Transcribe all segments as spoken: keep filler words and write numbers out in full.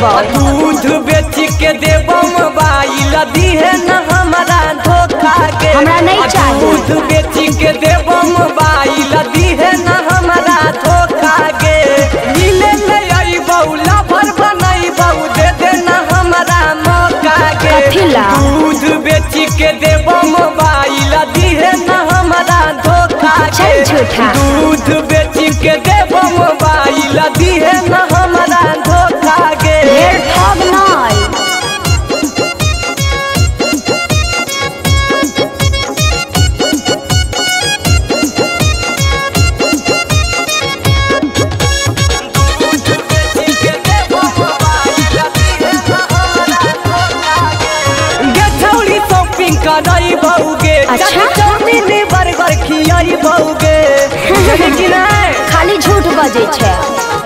दूध बेच के देबो मोबाइल दिहे न हमरा धोखा के, हमरा नहीं चाहिए। दूध बेच के देबो मोबाइल दिहे न हमरा धोखा के। मिले ले आई बौला भर बनाई बऊ दे देना हमरा मौका के। दूध बेच के देबो मोबाइल दिहे न हमरा धोखा के। दूध बेच के देबो मोबाइल दिहे न हमरा धोखा के। अच्छा बर्गर खियाई बहुगे खाली झूठ बजे छे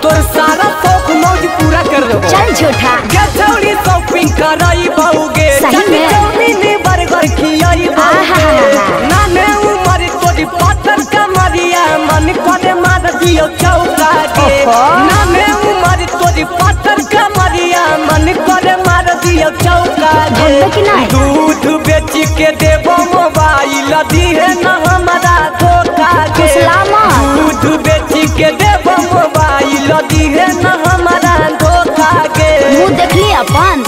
तोर सारा शौक मौज पूरा कर देबो। चल झूठा गछौड़ी शॉपिंग कराई बहुगे सही में बर्गर खियाई बहुगे। ना मैं उमर तोरी पाथर का मारिया मन को दे मार दियो चौका के। ना मैं उमर तोरी पाथर का मारिया मन को दे मार दियो चौका के। दूध बेच के देबो मोबाइल दिहे न हमरा धोखा के। दूध बेच के देबो मोबाइल दिहे न हमरा धोखा के। मुँह देखली अपन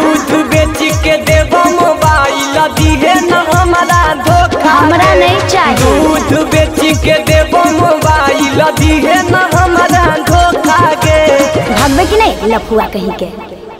दूध बेच के देबो मोबाइल दिहे न हमरा धोखा, हमरा नहीं चाहिए। दूध बेच के देबो मोबाइल दिहे न हमरा धोखा के। भागबे कि नहीं लफुआ कहीं के।